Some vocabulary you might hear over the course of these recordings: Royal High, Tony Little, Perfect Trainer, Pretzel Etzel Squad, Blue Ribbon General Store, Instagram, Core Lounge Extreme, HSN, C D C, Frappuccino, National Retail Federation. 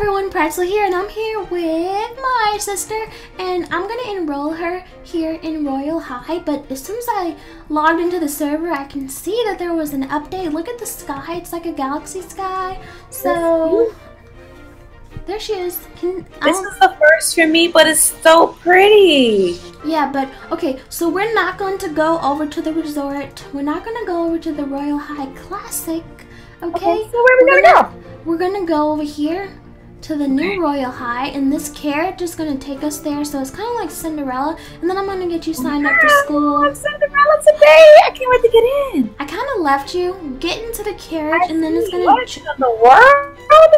everyone, Pretzel here, and I'm here with my sister, and I'm gonna enroll her here in Royal High. But as soon as I logged into the server, I can see that there was an update. Look at the sky, it's like a galaxy sky. So there she is. This is the first for me, but it's so pretty. Yeah, but okay, so we're not going to go over to the resort. We're not gonna go over to the Royal High Classic. Okay, so where are we gonna go? We're gonna go over here to the new Royal High, and this carriage is gonna take us there. So it's kind of like Cinderella, and then I'm gonna get you signed up for school. I'm Cinderella today. I can't wait to get in. I kind of left you. Get into the carriage, and then it's gonna. What in the world?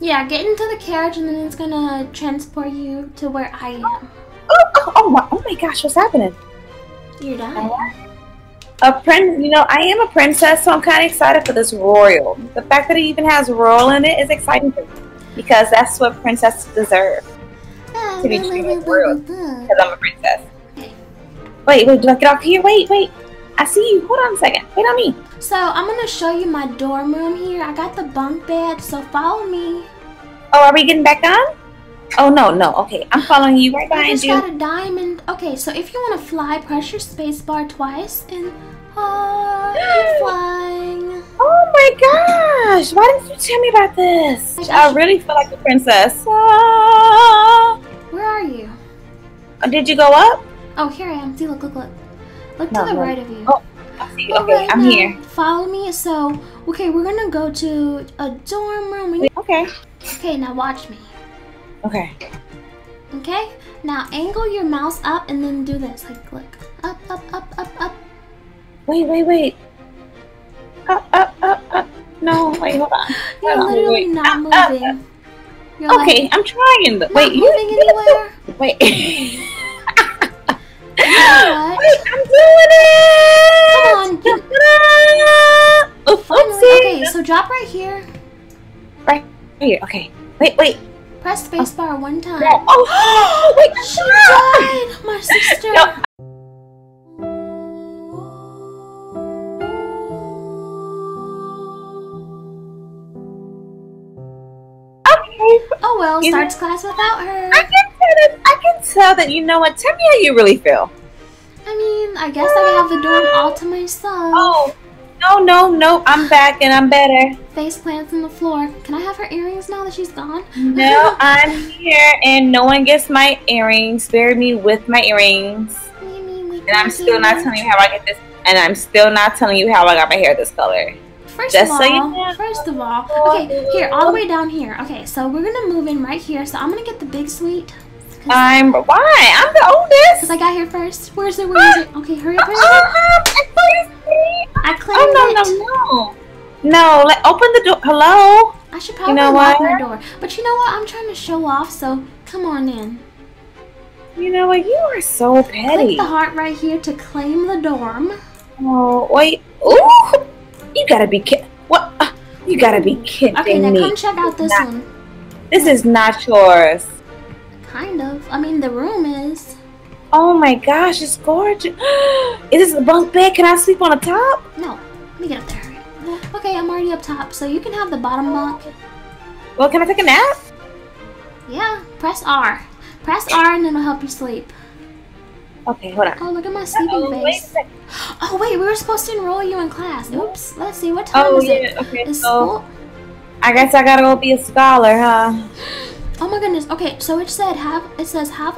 Yeah, get into the carriage, and then it's gonna transport you to where I am. Oh my gosh, what's happening? You're done. You know, I am a princess, so I'm kind of excited for this royal. The fact that it even has royal in it is exciting for me, because that's what princesses deserve. To be treated royal, because I'm a princess. Wait, do I get off here? Wait. I see you. Hold on a second. Wait on me. So, I'm going to show you my dorm room here. I got the bunk bed, so follow me. Oh, are we getting back on? Oh, no. Okay, I'm following you right behind you. I just got a diamond. Okay, so if you want to fly, press your space bar twice and you're flying. Oh my gosh, why didn't you tell me about this? I really feel like a princess. Where are you? Did you go up? Oh, here I am. See, look. Look to the right of you. Oh. Okay, right I'm here. Follow me. So, okay, we're going to go to a dorm room. Okay. Okay, now watch me. Okay. Okay? Now angle your mouse up and then do this. Like, look. Up. Wait. Up. No, wait, hold on. You're literally not moving. Up. You're okay, like, I'm trying. Wait, not moving anywhere. Wait. Wait, I'm doing it! Come on. Okay, so drop right here. Right here, okay. Wait. Press spacebar one time. No. Oh, wait! She died! My sister! No. Okay. Oh well, starts class without her. I can tell that, you know what? Tell me how you really feel. I mean, I guess I have the dorm all to myself. Oh. No, I'm back and I'm better. Face plants on the floor. Can I have her earrings now that she's gone? No, I'm here and no one gets my earrings. Bury me with my earrings. And I'm still not telling you how I get this. And I'm still not telling you how I got my hair this color. First of all, okay, here, all the way down here. Okay, so we're going to move in right here. So I'm going to get the big suite. Why? I'm the oldest. Because I got here first. Where is it? Okay, hurry up. I claimed No, like, open the door. Hello? I should probably lock my door. But you know what? I'm trying to show off, so come on in. You know what? You are so petty. Click the heart right here to claim the dorm. Oh, wait. Ooh! You gotta be kidding. What? You gotta be kidding me. Okay, now come check out this one. This is not yours. Kind of. I mean, the room is. Oh my gosh, it's gorgeous. Is this a bunk bed? Can I sleep on the top? No. Let me get up there. Okay, I'm already up top, so you can have the bottom bunk. Well, can I take a nap? Yeah, press R. Press R and it'll help you sleep. Okay, hold on. Oh, look at my sleeping face. Oh, wait, we were supposed to enroll you in class. Oops, let's see. What time is it? Okay, is school? I guess I gotta go be a scholar, huh? Oh my goodness. Okay, so it says have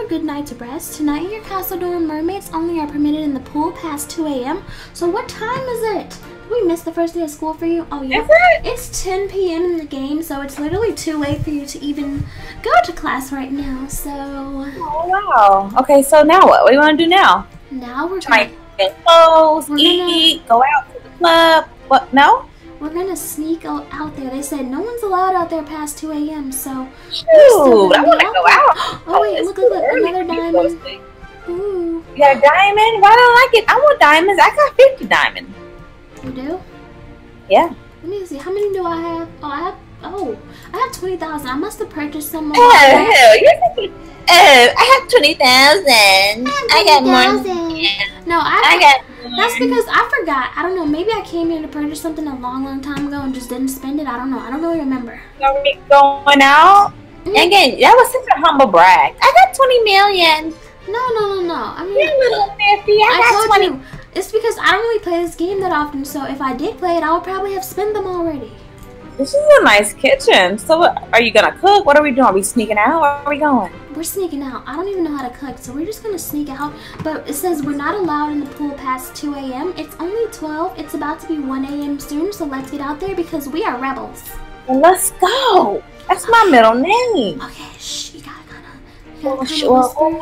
a good night's rest. Tonight in your castle dorm, mermaids only are permitted in the pool past 2 AM. So what time is it? Did we miss the first day of school for you? Oh yeah. Is it? It's 10 PM in the game, so it's literally too late for you to even go to class right now. So oh wow. Okay, so now what? What do you want to do now? Now we're trying to get clothes, eat, go out to the club. What? No? We're gonna sneak out there. They said no one's allowed out there past 2 AM. So shoot, I wanna go out. Oh wait, look, another diamond. Ooh. You got a diamond? Why don't I get? I want diamonds. I got 50 diamonds. You do? Yeah. Let me see. How many do I have? I have 20,000. I must have purchased some more. Oh, you're thinking. Oh, I have 20,000. I got more. No, I got. That's because I forgot. I don't know. Maybe I came here to purchase something a long time ago and just didn't spend it. I don't know. I don't really remember. Are we going out? Again, that was such a humble brag. I got 20 million. No. I mean, you're a little nifty. I got 20. It's because I don't really play this game that often, so if I did play it, I would probably have spent them already. This is a nice kitchen. So what, are you gonna cook? What are we doing? Are we sneaking out? Where are we going? We're sneaking out. I don't even know how to cook, so we're just gonna sneak out. But it says we're not allowed in the pool past 2 a.m. It's only 12. It's about to be 1 a.m. soon, so let's get out there because we are rebels. Well, let's go. That's my middle name. Okay, shh. You gotta hold on.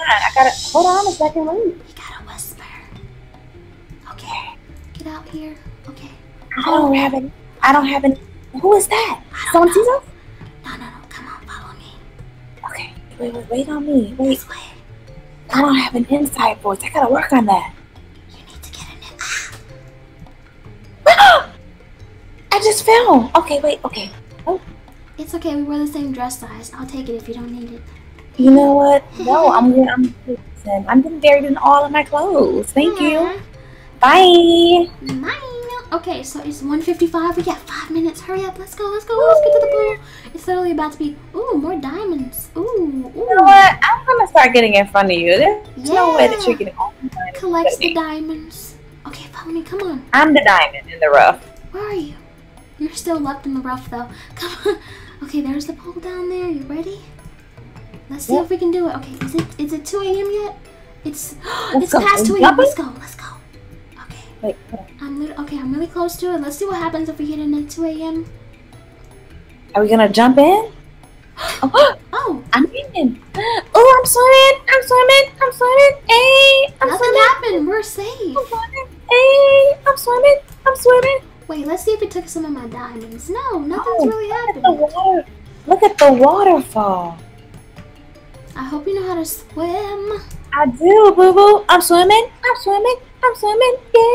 I gotta hold on a second. You gotta whisper. Okay. Get out here. Okay. I don't have any. Who is that? Someone sees us? No. Come on, follow me. Okay. Wait on me. Wait. This way. I don't have an inside voice. I gotta work on that. You need to get an inside. Ah! I just fell. Okay, wait. Okay. Oh. It's okay. We wear the same dress size. I'll take it if you don't need it. You know what? No, I'm getting buried in all of my clothes. Thank you. Bye. Bye. Okay, so it's 1:55. We got 5 minutes. Hurry up. Let's go. Let's get to the pool. It's literally about to be, ooh, more diamonds. Ooh. You know what? I'm going to start getting in front of you. There's no way that you're getting all the diamonds. Collects the diamonds. Okay, follow me. Come on. I'm the diamond in the rough. Where are you? You're still left in the rough, though. Come on. Okay, there's the pool down there. You ready? Let's see if we can do it. Okay, is it 2 a.m. yet? It's past 2 a.m. Let's go. Wait. I'm really close to it. Let's see what happens if we hit it at 2 a.m. Are we gonna jump in? Oh, I'm in. Oh, I'm swimming. Hey, nothing happened. We're safe. Hey, I'm swimming. Wait, let's see if it took some of my diamonds. No, nothing's really happened. Look at the waterfall. I hope you know how to swim. I do, boo boo. I'm swimming. Yeah, I'm swimming. Yeah.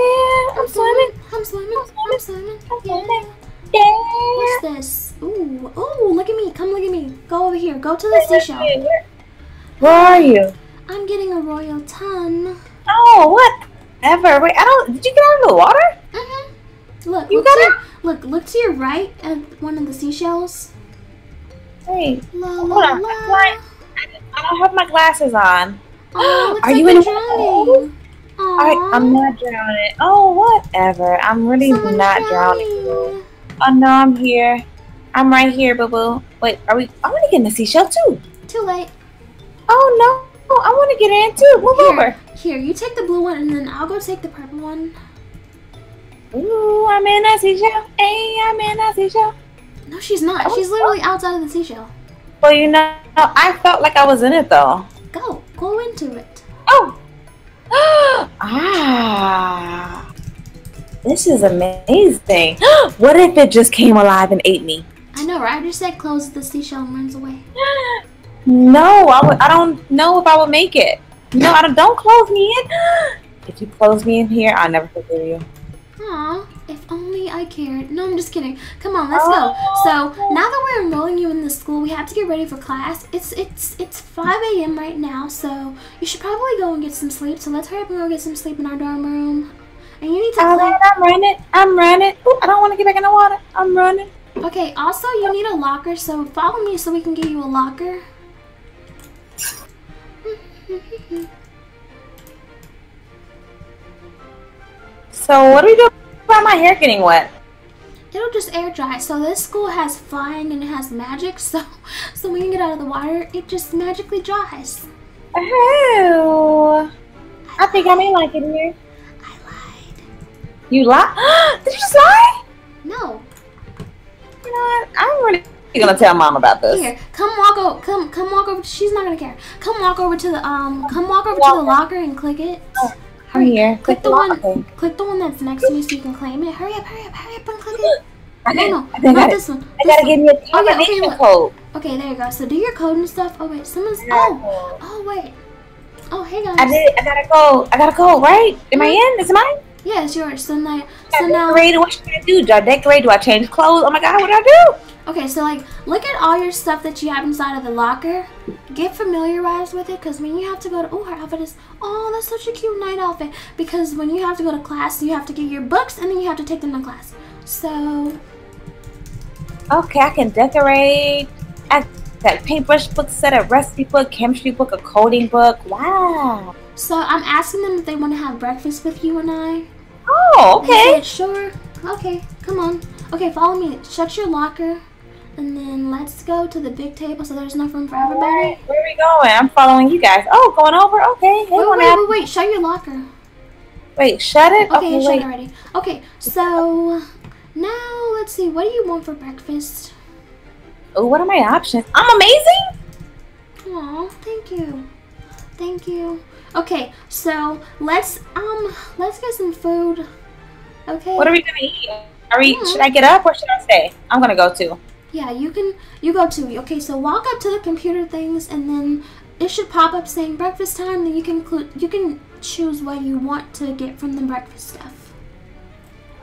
What's this? Ooh, look at me. Come look at me. Go over here. Go to the seashore. Where are you? I'm getting a royal ton. Oh, whatever. Wait, did you get out of the water? Look. Look to your right at one of the seashells. Hey. Hold on. I don't have my glasses on. Oh, are you in drowning? I'm not drowning. Oh, whatever. I'm really not drowning. Oh, no, I'm here. I'm right here, boo-boo. Wait, I want to get in the seashell, too. Too late. Oh, no. Oh, I want to get in, too. Move over. Here, you take the blue one, and then I'll go take the purple one. Ooh, I'm in a seashell. Hey, I'm in a seashell. No, she's not. She's literally outside of the seashell. Well, you know, I felt like I was in it, though. Go into it. Oh! This is amazing. What if it just came alive and ate me? I know, right? I just said close the seashell and runs away. No, I don't know if I would make it. No, don't close me in. If you close me in here, I'll never forgive you. Aw, if only I cared. No, I'm just kidding. Come on, let's go. So now that we're enrolling you in the school, we have to get ready for class. It's 5 a.m. right now, so you should probably go and get some sleep. So let's hurry up and go get some sleep in our dorm room. And you need to I'm running. Ooh, I don't want to get back in the water. I'm running. Okay, also you need a locker, so follow me so we can get you a locker. So what do we do about my hair getting wet? It'll just air dry. So this school has flying and it has magic, so when you get out of the water, it just magically dries. Oh, I think I may like it here. I lied. You lied? Did you just lie? No. You know what? I'm really gonna tell Mom about this. Here, come walk over. She's not gonna care. Come walk over to the locker and click it. Oh. Here. Click the one that's next to me so you can claim it. Hurry up and click it. I gotta give you a code. Okay, there you go. So do your code and stuff. Oh wait, wait. Oh hey guys. I got a code, right? Am I in? Is it mine? Yeah, it's yours. So now what should I do? Do I decorate? Do I change clothes? Oh my god, what do I do? Okay, so look at all your stuff that you have inside of the locker. Get familiarized with it, because when you have to go to her outfit is that's such a cute night outfit. Because when you have to go to class, you have to get your books and then you have to take them to class. So okay, I can decorate. I that paintbrush book set, a recipe book, chemistry book, a coding book. Wow. So I'm asking them if they want to have breakfast with you and I. Oh, okay. Said, sure. Okay, come on. Okay, follow me. Shut your locker. And then let's go to the big table so there's enough room for everybody. Right, where are we going? I'm following you guys. Oh, going over? Okay. Hey, wait. Shut your locker. Wait, shut it? Okay, shut it already. Okay, so now let's see. What do you want for breakfast? Oh, what are my options? I'm amazing? Aw, thank you. Thank you. Okay, so let's get some food. Okay. What are we gonna eat? Should I get up or should I stay? I'm gonna go too. Yeah, you go too. Okay, so walk up to the computer things and then it should pop up saying breakfast time, then you can choose what you want to get from the breakfast stuff.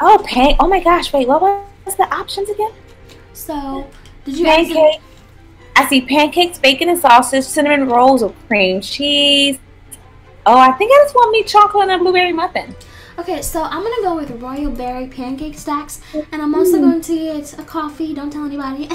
Oh, oh my gosh, wait, what was the options again? So did you pancake? I see pancakes, bacon and sausage, cinnamon rolls with cream cheese. Oh, I think I just want meat chocolate and a blueberry muffin. Okay, so I'm gonna go with Royal Berry Pancake Stacks, and I'm also going to get a coffee. Don't tell anybody. No, I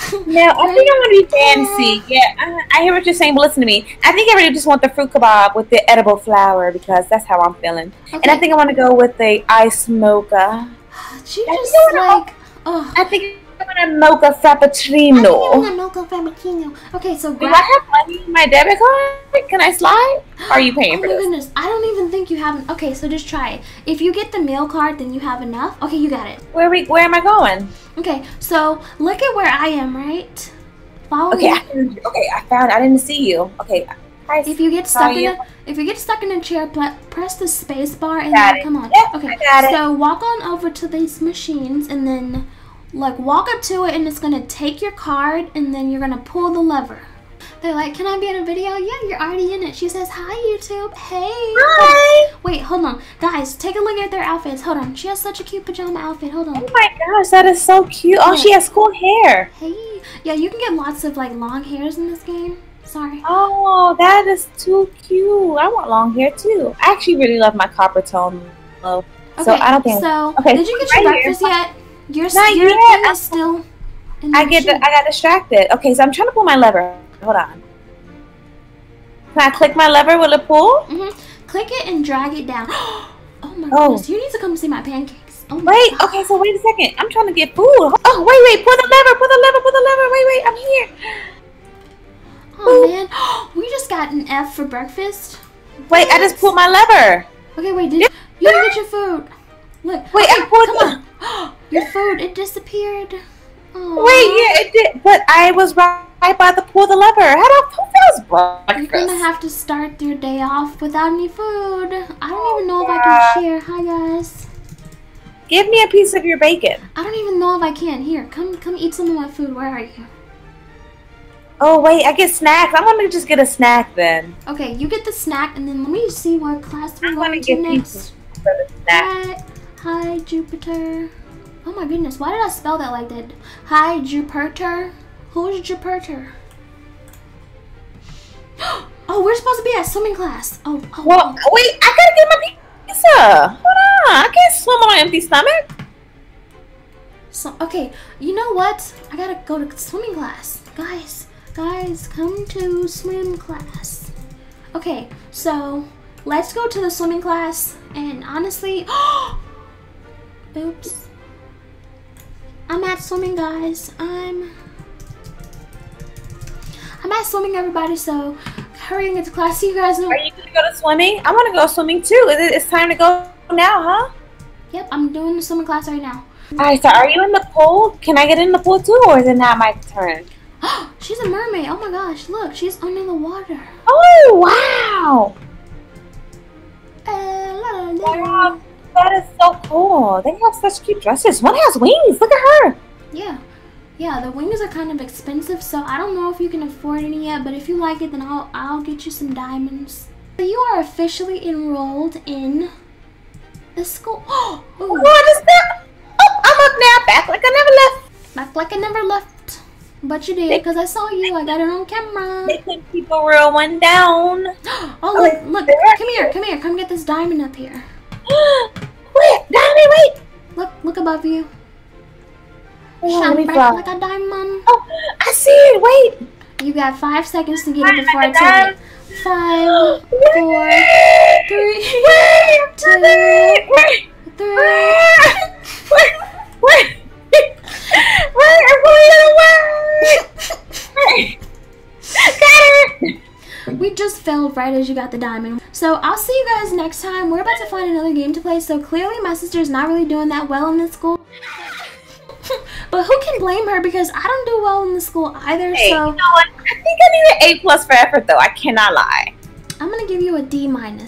think I'm gonna be fancy. Yeah, I hear what you're saying, but listen to me. I think I really just want the fruit kebab with the edible flour because that's how I'm feeling. Okay. And I think I want to go with the iced mocha. I think I want a mocha frappuccino. Okay, so do I have money in my debit card? Can I slide? Are you paying for this? Oh my goodness, I don't even think you haven't. Okay, so just try it. If you get the meal card, then you have enough. Okay, you got it. Where am I going? Okay, so look at where I am, right? Follow me. Okay, I didn't see you. Okay. If you get stuck in a chair, press the space bar and then come on. Yep, okay. I got it. So walk on over to these machines and then walk up to it and it's gonna take your card and then you're gonna pull the lever. They're like, can I be in a video? Yeah, you're already in it. She says, hi YouTube. Hey. Hi. Wait, hold on. Guys, take a look at their outfits. Hold on. She has such a cute pajama outfit. Hold on. Oh my gosh, that is so cute. Oh, she has cool hair. Hey. Yeah, you can get lots of like long hairs in this game. Sorry. Oh, that is too cute. I want long hair too. I actually really love my copper tone. So I don't think. So did you get your breakfast yet? Not yet. Is still in the I got distracted. Okay, so I'm trying to pull my lever. Hold on. Can I click my lever? Will it pull? Click it and drag it down. Oh my goodness! You need to come see my pancakes. Oh my God. Okay, so wait a second. I'm trying to get food. Oh wait! Pull the lever! Pull the lever! Pull the lever! Wait! I'm here. Oh man, we just got an F for breakfast. Wait, I just pulled my lever. Okay, wait. You didn't get your food? Look. Wait, okay, come on. Your food, it disappeared. Aww. Wait, yeah, it did. But I was right by the pull the lever. You're going to have to start your day off without any food. I don't even know if I can share. Hi, guys. Give me a piece of your bacon. I don't even know if I can. Here, come eat some of my food. Where are you? Oh, wait, I get snacks. I'm going to just get a snack then. Okay, you get the snack, and then let me see what class we're going to next. Hi, Jupiter. Oh my goodness, why did I spell that like that? Hi, Jupiter. Who's Jupiter? Oh, we're supposed to be at swimming class. Wait, I gotta get my pizza. Hold on, I can't swim on an empty stomach. Okay, you know what? I gotta go to swimming class. Guys, come to swim class. Okay, so let's go to the swimming class. And honestly, oops. I'm at swimming, guys. I'm at swimming, everybody. So hurry and get to class. See you guys. Are you gonna go to swimming? I want to go swimming too. It's time to go now, huh? Yep, I'm doing the swimming class right now. All right. So are you in the pool? Can I get in the pool too, or is it not my turn? Oh, she's a mermaid. Oh my gosh! Look, she's under the water. Oh wow! Wow, that is so cool. They have such cute dresses. One has wings. Look at her. Yeah. The wings are kind of expensive, so I don't know if you can afford any yet. But if you like it, then I'll get you some diamonds. So you are officially enrolled in the school. Oh, what is that? Oh, I'm up now, back like I never left. Back like I never left. But you did, because I saw you. I got it on camera. They couldn't keep a real one down. Oh, look. Come here. Come get this diamond up here. Wait, diamond, wait. Look above you. Sunbreak like a diamond. Oh, I see it. Wait. You got 5 seconds to get it before I tell it. 5, 4, 3, 2, 1. We just fell right as you got the diamond. So I'll see you guys next time. We're about to find another game to play. So clearly my sister's not really doing that well in this school. But who can blame her, because I don't do well in the school either. Hey, so you know what? I think I need an A+ for effort though. I cannot lie. I'm gonna give you a D-. Okay?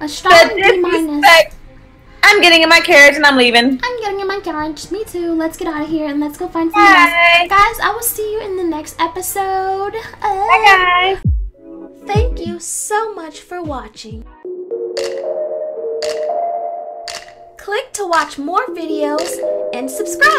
A strong D-. I'm getting in my carriage and I'm leaving. I'm getting in my carriage. Me too. Let's get out of here and let's go find someone else. Guys, I will see you in the next episode. Bye, guys. Thank you so much for watching. Click to watch more videos and subscribe.